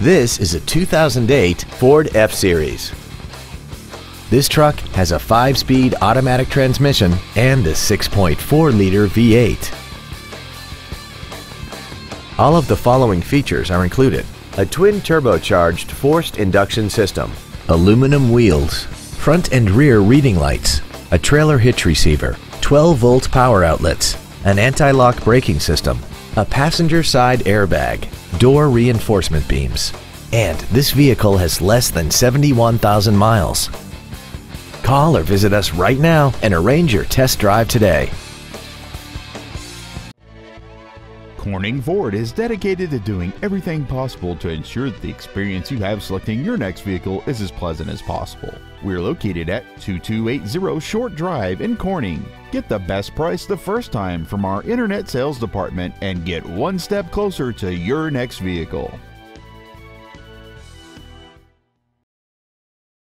This is a 2008 Ford F-Series. This truck has a 5-speed automatic transmission and a 6.4-liter V8. All of the following features are included: a twin-turbocharged forced induction system, aluminum wheels, front and rear reading lights, a trailer hitch receiver, 12-volt power outlets, an anti-lock braking system, a passenger side airbag, door reinforcement beams, and this vehicle has less than 71,000 miles. Call or visit us right now and arrange your test drive today. Corning Ford is dedicated to doing everything possible to ensure that the experience you have selecting your next vehicle is as pleasant as possible. We're located at 2280 Short Drive in Corning. Get the best price the first time from our internet sales department and get one step closer to your next vehicle.